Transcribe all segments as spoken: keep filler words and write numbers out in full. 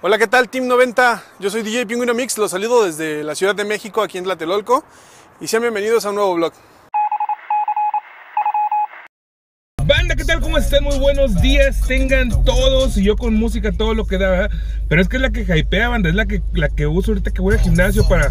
Hola, ¿qué tal, Team noventa? Yo soy D J Pinguino Mix, los saludo desde la Ciudad de México, aquí en Tlatelolco, y sean bienvenidos a un nuevo vlog. Banda, ¿qué tal? ¿Cómo estén? Muy buenos días, tengan todos, y yo con música, todo lo que da, ¿verdad? Pero es que es la que hypea, banda, es la que, la que uso ahorita que voy al gimnasio para...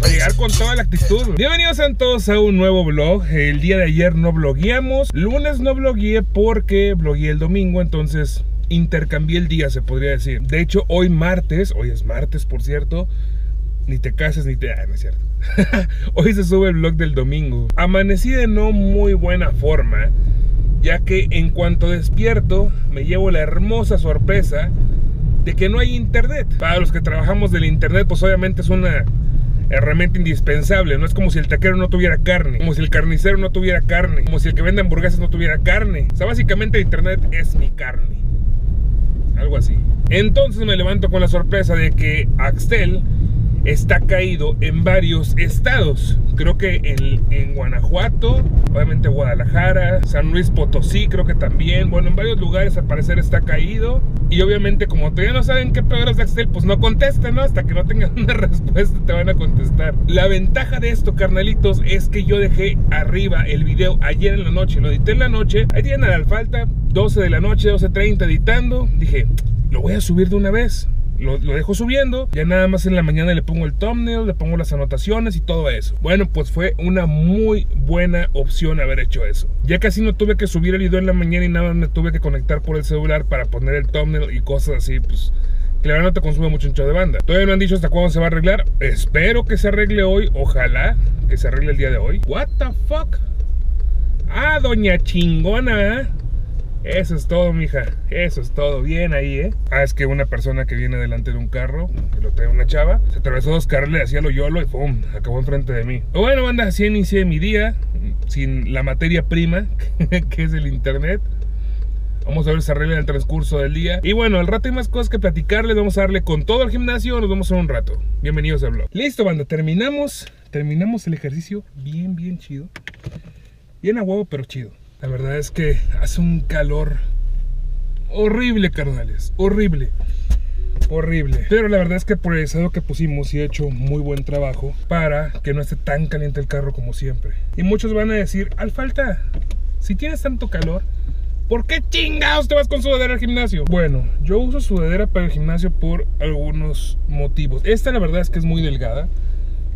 Para llegar con toda la actitud. Bienvenidos a todos a un nuevo vlog. El día de ayer no blogueamos. Lunes no blogueé porque blogueé el domingo, entonces intercambié el día, se podría decir. De hecho, hoy martes, hoy es martes, por cierto. Ni te cases, ni te... Ah, no es cierto. Hoy se sube el vlog del domingo. Amanecí de no muy buena forma, ya que en cuanto despierto me llevo la hermosa sorpresa de que no hay internet. Para los que trabajamos del internet, pues obviamente es una... herramienta indispensable, no es como si el taquero no tuviera carne, como si el carnicero no tuviera carne, como si el que vende hamburguesas no tuviera carne. O sea, básicamente internet es mi carne, algo así. Entonces me levanto con la sorpresa de que Axtel está caído en varios estados. Creo que en, en Guanajuato, obviamente Guadalajara, San Luis Potosí creo que también. Bueno, en varios lugares al parecer está caído. Y obviamente como todavía no saben qué pedo es de Axtel, pues no contestan, ¿no? Hasta que no tengan una respuesta te van a contestar. La ventaja de esto, carnalitos, es que yo dejé arriba el video ayer en la noche. Lo edité en la noche, ahí tienen a la Alfalta, doce de la noche, doce treinta editando. Dije, lo voy a subir de una vez. Lo, lo dejo subiendo, ya nada más en la mañana le pongo el thumbnail, le pongo las anotaciones y todo eso. Bueno, pues fue una muy buena opción haber hecho eso. Ya casi no tuve que subir el video en la mañana y nada más me tuve que conectar por el celular para poner el thumbnail y cosas así, pues... que la verdad no te consume mucho ancho de banda. Todavía no han dicho hasta cuándo se va a arreglar. Espero que se arregle hoy, ojalá que se arregle el día de hoy. What the fuck? Ah, doña chingona, ¿eh? Eso es todo, mija. Eso es todo. Bien ahí, ¿eh? Ah, es que una persona que viene delante de un carro, que lo trae una chava, se atravesó dos carros, le hacía lo yolo y ¡pum! Acabó enfrente de mí. Bueno, banda, así inicié mi día, sin la materia prima, que es el internet. Vamos a ver si se arregla en el transcurso del día. Y bueno, al rato hay más cosas que platicarles. Vamos a darle con todo al gimnasio. Nos vemos en un rato. Bienvenidos al vlog. Listo, banda. Terminamos. Terminamos el ejercicio bien, bien chido. Bien a huevo, pero chido. La verdad es que hace un calor horrible, carnales, horrible, horrible. Pero la verdad es que por el estado que pusimos sí he hecho muy buen trabajo para que no esté tan caliente el carro como siempre. Y muchos van a decir, Alfalta, si tienes tanto calor, ¿por qué chingados te vas con sudadera al gimnasio? Bueno, yo uso sudadera para el gimnasio por algunos motivos. Esta la verdad es que es muy delgada,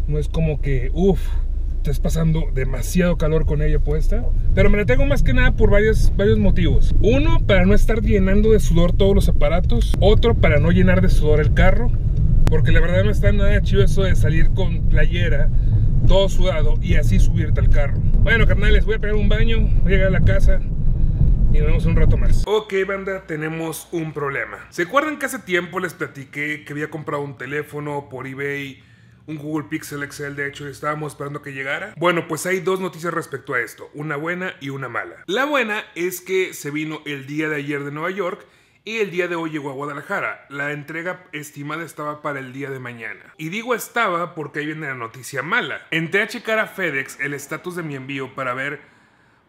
no es como que, uff, estás pasando demasiado calor con ella puesta, pero me la tengo más que nada por varios, varios motivos. Uno, para no estar llenando de sudor todos los aparatos. Otro, para no llenar de sudor el carro, porque la verdad no está nada chido eso de salir con playera todo sudado y así subirte al carro. Bueno, carnales, voy a pegar un baño, voy a llegar a la casa y nos vemos un rato más. Ok, banda, tenemos un problema. ¿Se acuerdan que hace tiempo les platiqué que había comprado un teléfono por eBay? Un Google Pixel X L, de hecho, estábamos esperando que llegara. Bueno, pues hay dos noticias respecto a esto, una buena y una mala. La buena es que se vino el día de ayer de Nueva York y el día de hoy llegó a Guadalajara. La entrega estimada estaba para el día de mañana. Y digo estaba porque ahí viene la noticia mala. Entré a checar a FedEx el estatus de mi envío para ver,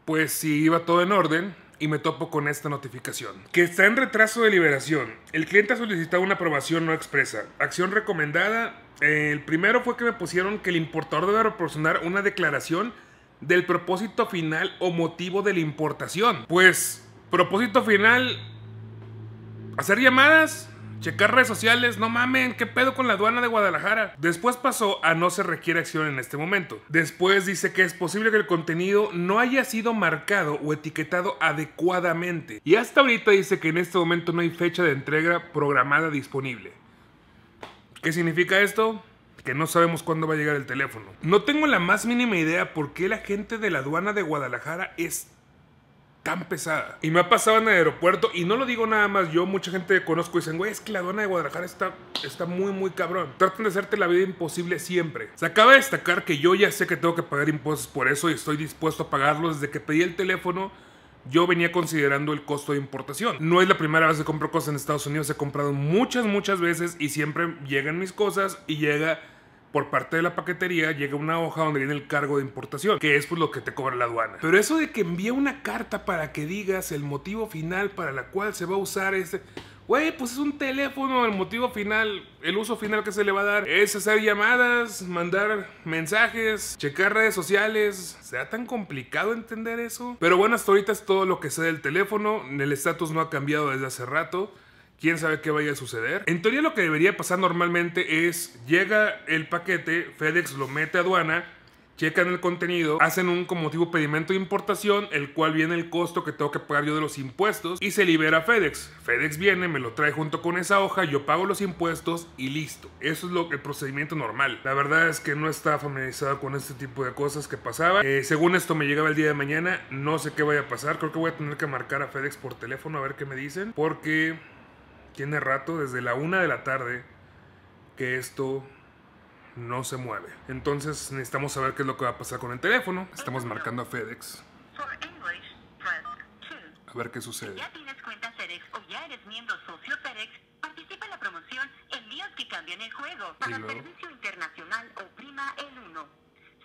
pues, si iba todo en orden y me topo con esta notificación. Que está en retraso de liberación. El cliente ha solicitado una aprobación no expresa. Acción recomendada... El primero fue que me pusieron que el importador debe proporcionar una declaración del propósito final o motivo de la importación. Pues, propósito final, hacer llamadas, checar redes sociales, no mamen, qué pedo con la aduana de Guadalajara. Después pasó a no se requiere acción en este momento. Después dice que es posible que el contenido no haya sido marcado o etiquetado adecuadamente. Y hasta ahorita dice que en este momento no hay fecha de entrega programada disponible. ¿Qué significa esto? Que no sabemos cuándo va a llegar el teléfono. No tengo la más mínima idea por qué la gente de la aduana de Guadalajara es tan pesada. Y me ha pasado en el aeropuerto, y no lo digo nada más yo, mucha gente que conozco dicen, güey, es que la aduana de Guadalajara está, está muy, muy cabrón. Tratan de hacerte la vida imposible siempre. Se acaba de destacar que yo ya sé que tengo que pagar impuestos por eso y estoy dispuesto a pagarlos. Desde que pedí el teléfono, yo venía considerando el costo de importación. No es la primera vez que compro cosas en Estados Unidos. He comprado muchas, muchas veces y siempre llegan mis cosas y llega por parte de la paquetería, llega una hoja donde viene el cargo de importación, que es por lo que te cobra la aduana. Pero eso de que envíe una carta para que digas el motivo final para la cual se va a usar este... Güey, pues es un teléfono, el motivo final, el uso final que se le va a dar es hacer llamadas, mandar mensajes, checar redes sociales. ¿Será tan complicado entender eso? Pero bueno, hasta ahorita es todo lo que sé del teléfono. El estatus no ha cambiado desde hace rato. ¿Quién sabe qué vaya a suceder? En teoría lo que debería pasar normalmente es, llega el paquete, FedEx lo mete a aduana, checan el contenido, hacen un como tipo pedimento de importación, el cual viene el costo que tengo que pagar yo de los impuestos, y se libera a FedEx. FedEx viene, me lo trae junto con esa hoja, yo pago los impuestos y listo. Eso es lo, el procedimiento normal. La verdad es que no estaba familiarizado con este tipo de cosas que pasaba. Eh, según esto me llegaba el día de mañana, no sé qué vaya a pasar. Creo que voy a tener que marcar a FedEx por teléfono a ver qué me dicen, porque tiene rato, desde la una de la tarde, que esto no se mueve. Entonces necesitamos saber qué es lo que va a pasar con el teléfono. Estamos marcando a FedEx. A ver qué sucede. Si ya tienes cuenta FedEx o ya eres miembro socio FedEx, participa en la promoción Envíos que cambian el juego. Para servicio internacional oprima el uno.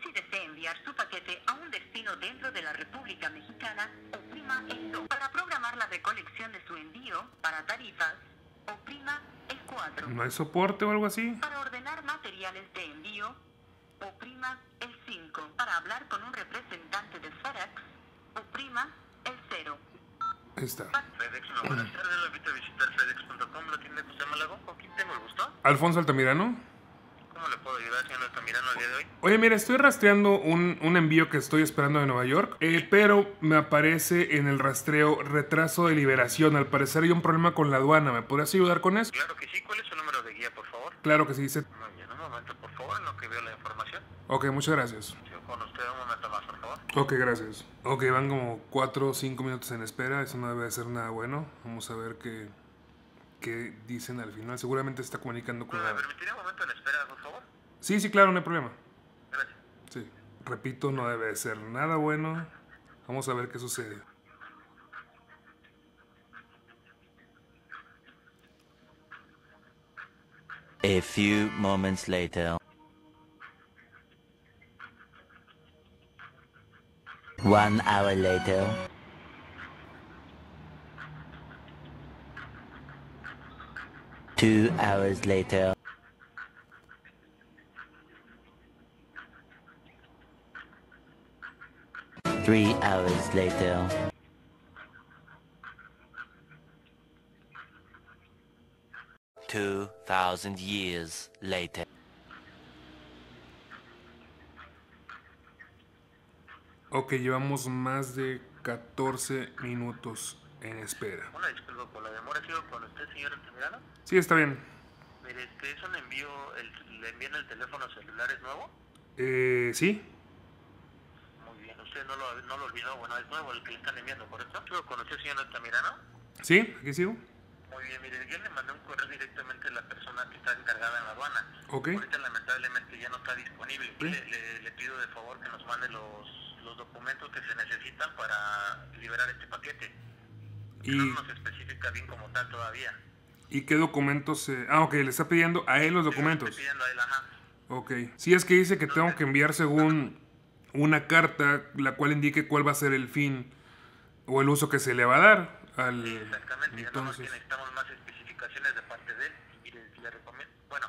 Si desea enviar su paquete a un destino dentro de la República Mexicana, oprima el dos. Para programar la recolección de su envío para tarifas, oprima el cuatro. ¿No hay soporte o algo así? Para ordenar materiales de envío, oprima el cinco. Para hablar con un representante de FedEx, oprima el cero. Ahí está. FedEx, no, buenas tardes, lo invito a visitar fedex punto com, la tienda de José Malagón. ¿Con quién tengo el gusto? Alfonso Altamirano. ¿Cómo le puedo ayudar, señor Altamirano, al día de hoy? Oye, mira, estoy rastreando un, un envío que estoy esperando de Nueva York, eh, pero me aparece en el rastreo retraso de liberación. Al parecer hay un problema con la aduana. ¿Me podrías ayudar con eso? Claro que sí. ¿Cuál es su número de guía, por favor? Claro que sí, dice. No, un momento, por favor, en lo que veo la información. Ok, muchas gracias. Yo con usted un momento más, por favor. Ok, gracias. Ok, van como cuatro o cinco minutos en espera. Eso no debe de ser nada bueno. Vamos a ver qué... que dicen al final. Seguramente está comunicando con... ¿Me permitiría un momento en espera, por favor? Sí, sí, claro, no hay problema. Gracias. Sí. Repito, no debe de ser nada bueno. Vamos a ver qué sucede. A few moments later. One hour later. Two hours later. Three hours later. Two thousand years later. Ok, llevamos más de catorce minutos en espera. Hola, disculpa por la demora, sigo con usted, señor Altamirano. Sí, está bien. Mire, este es un envío, el, ¿le envían el teléfono celular es nuevo? Eh, sí. Muy bien, usted no lo, no lo olvidó, bueno, es nuevo el que le están enviando, ¿correcto? Sigo con usted, señor Altamirano. Sí, aquí sigo. Muy bien, mire, yo le mandé un correo directamente a la persona que está encargada en la aduana. Ok. Ahorita lamentablemente ya no está disponible. ¿Sí? Le, le, le pido de favor que nos mande los, los documentos que se necesitan para liberar este paquete. Y no nos especifica bien como tal todavía. ¿Y qué documentos? Eh? Ah, ok, le está pidiendo a él los documentos. Le está pidiendo a él, ajá. Ok. Si sí, es que dice que tengo que enviar según una carta, la cual indique cuál va a ser el fin o el uso que se le va a dar al... Sí, exactamente. Entonces... Ya no más que necesitamos más especificaciones de parte de él. Y le, le recomiendo... Bueno,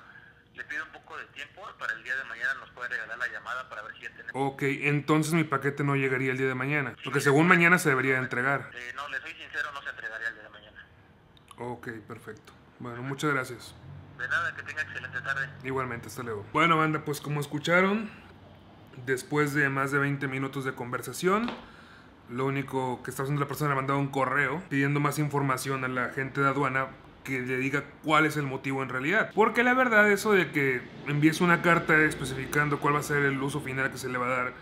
le pido un poco de tiempo para el día de mañana nos puede regalar la llamada para ver si ya tenemos... Ok, entonces mi paquete no llegaría el día de mañana. Sí, porque según mañana se debería de entregar. Eh, no, le soy sincero, no se entregaría el día de mañana. Ok, perfecto. Bueno, muchas gracias. De nada, que tenga excelente tarde. Igualmente, hasta luego. Bueno, banda, pues como escucharon, después de más de veinte minutos de conversación, lo único que está haciendo la persona le ha mandado un correo pidiendo más información a la gente de aduana que le diga cuál es el motivo en realidad. Porque la verdad, eso de que envíes una carta especificando cuál va a ser el uso final que se le va a dar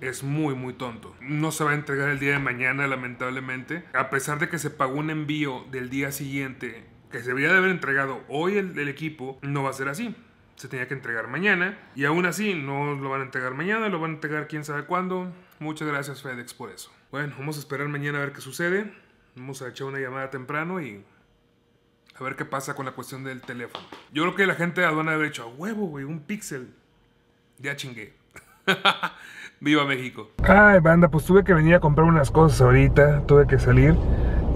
es muy, muy tonto. No se va a entregar el día de mañana, lamentablemente. A pesar de que se pagó un envío del día siguiente, que se debería de haber entregado hoy el, el equipo, no va a ser así. Se tenía que entregar mañana. Y aún así, no lo van a entregar mañana, lo van a entregar quién sabe cuándo. Muchas gracias, FedEx, por eso. Bueno, vamos a esperar mañana a ver qué sucede. Vamos a echar una llamada temprano y... a ver qué pasa con la cuestión del teléfono. Yo creo que la gente de aduana debe haber dicho, a huevo, güey, un píxel. Ya chingué. Viva México. Ay, banda, pues tuve que venir a comprar unas cosas ahorita. Tuve que salir.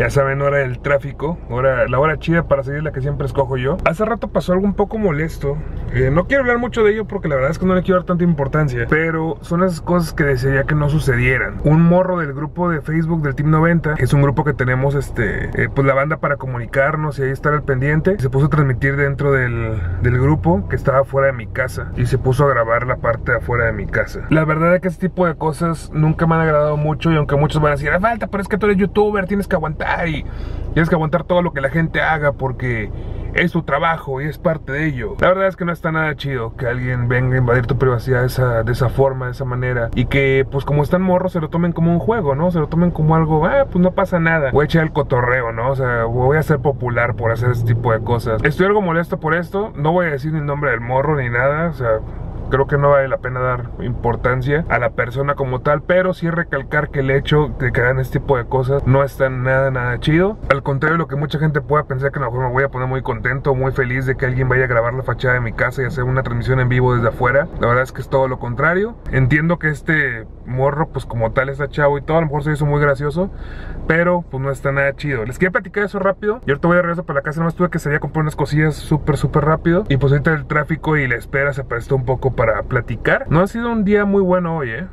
Ya saben, hora del tráfico, hora, la hora chida para seguir, la que siempre escojo yo. Hace rato pasó algo un poco molesto, eh, no quiero hablar mucho de ello porque la verdad es que no le quiero dar tanta importancia, pero son las cosas que desearía que no sucedieran. Un morro del grupo de Facebook del Team noventa, que es un grupo que tenemos, este, eh, pues la banda para comunicarnos y ahí estar al pendiente, se puso a transmitir dentro del, del grupo que estaba fuera de mi casa, y se puso a grabar la parte de afuera de mi casa. La verdad es que este tipo de cosas nunca me han agradado mucho, y aunque muchos van a decir, Alfalta, pero es que tú eres youtuber, tienes que aguantar y tienes que aguantar todo lo que la gente haga porque es tu trabajo y es parte de ello. La verdad es que no está nada chido que alguien venga a invadir tu privacidad de esa, de esa forma, de esa manera, y que pues como están morros se lo tomen como un juego, ¿no? Se lo tomen como algo, ah, pues no pasa nada, voy a echar el cotorreo, ¿no? O sea, voy a ser popular por hacer ese tipo de cosas. Estoy algo molesto por esto, no voy a decir ni el nombre del morro ni nada, o sea, creo que no vale la pena dar importancia a la persona como tal, pero sí recalcar que el hecho de que hagan este tipo de cosas no está nada, nada chido. Al contrario de lo que mucha gente pueda pensar, que a lo mejor me voy a poner muy contento, muy feliz de que alguien vaya a grabar la fachada de mi casa y hacer una transmisión en vivo desde afuera. La verdad es que es todo lo contrario. Entiendo que este morro, pues como tal, está chavo y todo, a lo mejor se hizo muy gracioso, pero pues no está nada chido. Les quería platicar eso rápido. Y ahorita voy a regresar para la casa, nomás tuve que salir a comprar unas cosillas súper, súper rápido. Y pues ahorita el tráfico y la espera se prestó un poco para para platicar. No ha sido un día muy bueno hoy, ¿eh?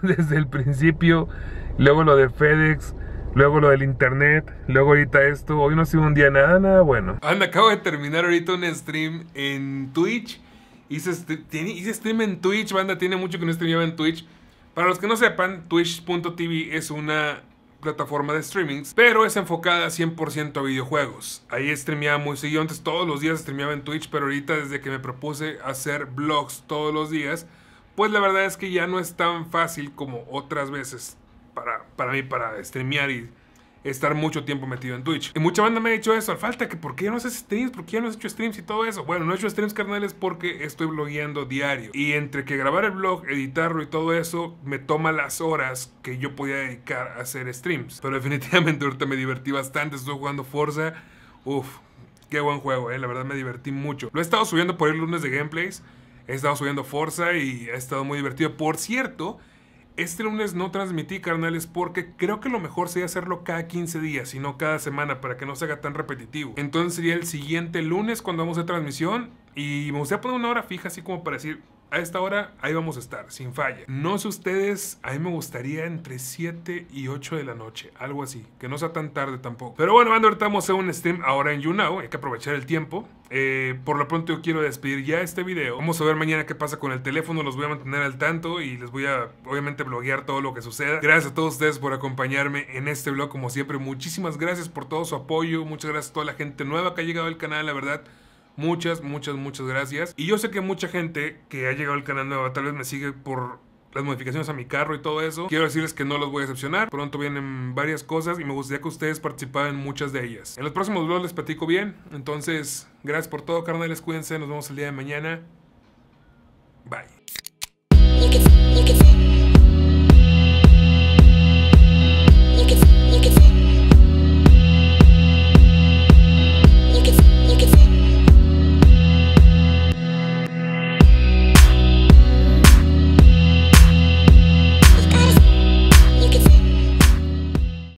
Desde el principio, luego lo de FedEx, luego lo del internet, luego ahorita esto. Hoy no ha sido un día nada, nada bueno. Ah, me acabo de terminar ahorita un stream en Twitch. Hice, tiene, hice stream en Twitch, banda. Tiene mucho que no streamaba en Twitch. Para los que no sepan, Twitch punto t v es una plataforma de streamings, pero es enfocada cien por ciento a videojuegos. Ahí streameaba muy seguido, antes todos los días streameaba en Twitch, pero ahorita desde que me propuse hacer vlogs todos los días, pues la verdad es que ya no es tan fácil como otras veces para, para mí, para streamear y estar mucho tiempo metido en Twitch. Y mucha banda me ha dicho eso, Alfalta, que ¿por qué no haces streams? ¿Por qué ya no has hecho streams y todo eso? Bueno, no he hecho streams, carnales, porque estoy blogueando diario. Y entre que grabar el blog, editarlo y todo eso, me toma las horas que yo podía dedicar a hacer streams. Pero definitivamente ahorita me divertí bastante, estoy jugando Forza. Uf, qué buen juego, eh. La verdad me divertí mucho. Lo he estado subiendo por el lunes de gameplays. He estado subiendo Forza y ha estado muy divertido. Por cierto, este lunes no transmití, carnales, porque creo que lo mejor sería hacerlo cada quince días, sino cada semana, para que no se haga tan repetitivo. Entonces sería el siguiente lunes cuando vamos a transmisión, y me gustaría poner una hora fija, así como para decir, a esta hora ahí vamos a estar, sin falla. No sé ustedes, a mí me gustaría entre siete y ocho de la noche, algo así, que no sea tan tarde tampoco. Pero bueno, banda, ahorita vamos a hacer un stream ahora en YouNow, hay que aprovechar el tiempo. Eh, por lo pronto yo quiero despedir ya este video. Vamos a ver mañana qué pasa con el teléfono. Los voy a mantener al tanto y les voy a, obviamente, bloguear todo lo que suceda. Gracias a todos ustedes por acompañarme en este vlog, como siempre. Muchísimas gracias por todo su apoyo. Muchas gracias a toda la gente nueva que ha llegado al canal, la verdad. Muchas, muchas, muchas gracias. Y yo sé que mucha gente que ha llegado al canal nueva tal vez me sigue por las modificaciones a mi carro y todo eso. Quiero decirles que no los voy a decepcionar. Pronto vienen varias cosas y me gustaría que ustedes participaran en muchas de ellas. En los próximos vlogs les platico bien. Entonces, gracias por todo, carnales. Cuídense. Nos vemos el día de mañana. Bye.